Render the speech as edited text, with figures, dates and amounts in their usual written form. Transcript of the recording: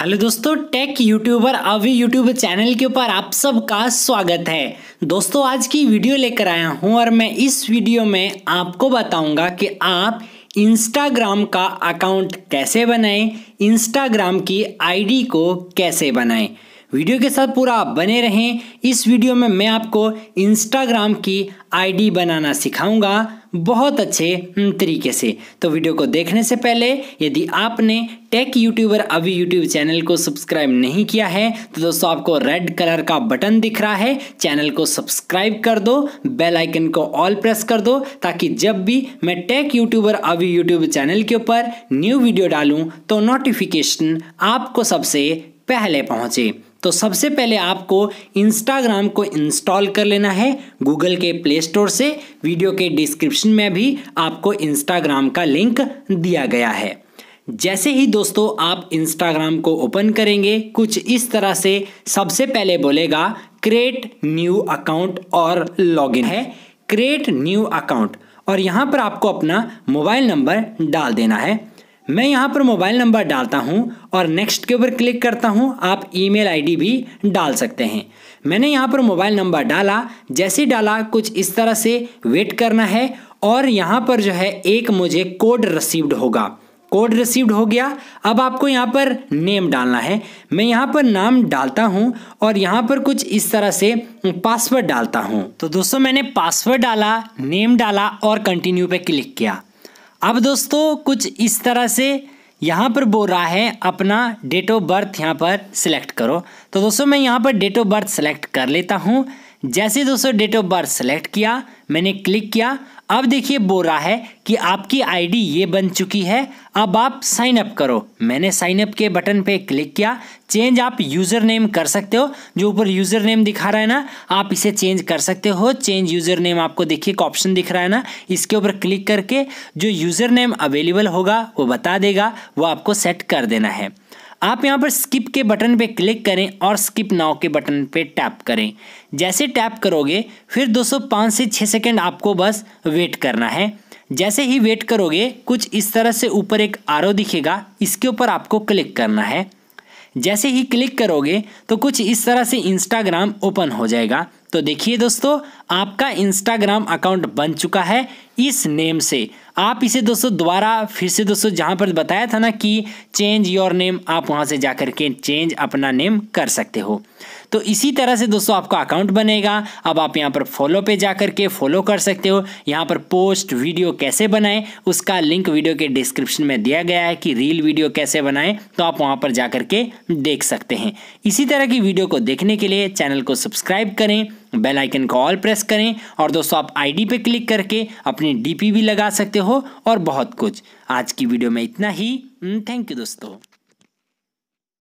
Hello दोस्तों, take YouTuber Abhi YouTube channel के ऊपर आप सबका स्वागत है। दोस्तों आज की वीडियो लेकर आया हूं और मैं इस वीडियो में आपको बताऊंगा कि आप इंस्टाग्राम का अकाउंट कैसे बनाएं, इंस्टाग्राम की आईडी को कैसे बनाएं। वीडियो के साथ पूरा बने रहें। इस वीडियो में मैं आपको इंस्टाग्राम की आईडी बनाना सिखाऊंगा बहुत अच्छे तरीके से। तो वीडियो को देखने से पहले यदि आपने take YouTuber Abhi YouTube channel को सब्सक्राइब नहीं किया है तो दोस्तों आपको रेड कलर का बटन दिख रहा है, चैनल को सब्सक्राइब कर दो, बेल आइकन को ऑल प्रेस कर दो ताकि जब भी मैं take YouTuber Abhi YouTube channel के ऊपर न्यू वीडियो डालूं तो नोटिफिकेशन आपको सबसे पहले पहुंचे। तो सबसे पहले आपको इंस्टाग्राम को इंस्टॉल कर लेना है गूगल के प्ले स्टोर से। वीडियो के डिस्क्रिप्शन में भी आपको इंस्टाग्राम का लिंक दिया गया है। जैसे ही दोस्तों आप इंस्टाग्राम को ओपन करेंगे कुछ इस तरह से सबसे पहले बोलेगा क्रिएट न्यू अकाउंट और लॉगिन है, क्रिएट न्यू अकाउंट। और यहाँ पर आपको अपना मोबाइल नंबर डाल देना है। मैं यहाँ पर मोबाइल नंबर डालता हूँ और नेक्स्ट के ऊपर क्लिक करता हूँ। आप ईमेल आईडी भी डाल सकते हैं। मैंने यहाँ पर मोबाइल नंबर डाला। जैसे डाला कुछ इस तरह से वेट करना है और यहाँ पर जो है एक मुझे कोड रिसीव्ड होगा, कोड रिसीव्ड हो गया। अब आपको यहाँ पर नेम डालना है। मैं यहाँ पर नाम डालता हूँ और यहाँ पर कुछ इस तरह से पासवर्ड डालता हूँ। तो दोस्तों मैंने पासवर्ड डाला, नेम डाला और कंटिन्यू पे क्लिक किया। अब दोस्तों कुछ इस तरह से यहाँ पर बोल रहा है अपना डेट ऑफ बर्थ यहाँ पर सिलेक्ट करो। तो दोस्तों मैं यहाँ पर डेट ऑफ बर्थ सेलेक्ट कर लेता हूँ। जैसे दोस्तों डेट ऑफ बर्थ सेलेक्ट किया, मैंने क्लिक किया। अब देखिए बोल रहा है कि आपकी आईडी ये बन चुकी है, अब आप साइन अप करो। मैंने साइन अप के बटन पे क्लिक किया। चेंज आप यूज़र नेम कर सकते हो, जो ऊपर यूज़र नेम दिखा रहा है ना, आप इसे चेंज कर सकते हो। चेंज यूज़र नेम आपको देखिए एक ऑप्शन दिख रहा है ना, इसके ऊपर क्लिक करके जो यूज़र नेम अवेलेबल होगा वो बता देगा, वो आपको सेट कर देना है। आप यहाँ पर स्किप के बटन पे क्लिक करें और स्किप नाउ के बटन पे टैप करें। जैसे टैप करोगे फिर 5 से 6 सेकंड आपको बस वेट करना है। जैसे ही वेट करोगे कुछ इस तरह से ऊपर एक एरो दिखेगा, इसके ऊपर आपको क्लिक करना है। जैसे ही क्लिक करोगे तो कुछ इस तरह से इंस्टाग्राम ओपन हो जाएगा। तो देखिए दोस्तों आपका इंस्टाग्राम अकाउंट बन चुका है इस नेम से। आप इसे दोस्तों दोबारा फिर से दोस्तों जहाँ पर बताया था ना कि चेंज योर नेम, आप वहाँ से जा कर के चेंज अपना नेम कर सकते हो। तो इसी तरह से दोस्तों आपका अकाउंट बनेगा। अब आप यहाँ पर फॉलो पे जा कर के फॉलो कर सकते हो। यहाँ पर पोस्ट वीडियो कैसे बनाएं उसका लिंक वीडियो के डिस्क्रिप्शन में दिया गया है कि रील वीडियो कैसे बनाएं, तो आप वहाँ पर जा कर के देख सकते हैं। इसी तरह की वीडियो को देखने के लिए चैनल को सब्सक्राइब करें, बेल आइकन को ऑल प्रेस करें और दोस्तों आप आईडी पे क्लिक करके अपनी डीपी भी लगा सकते हो और बहुत कुछ। आज की वीडियो में इतना ही। थैंक यू दोस्तों।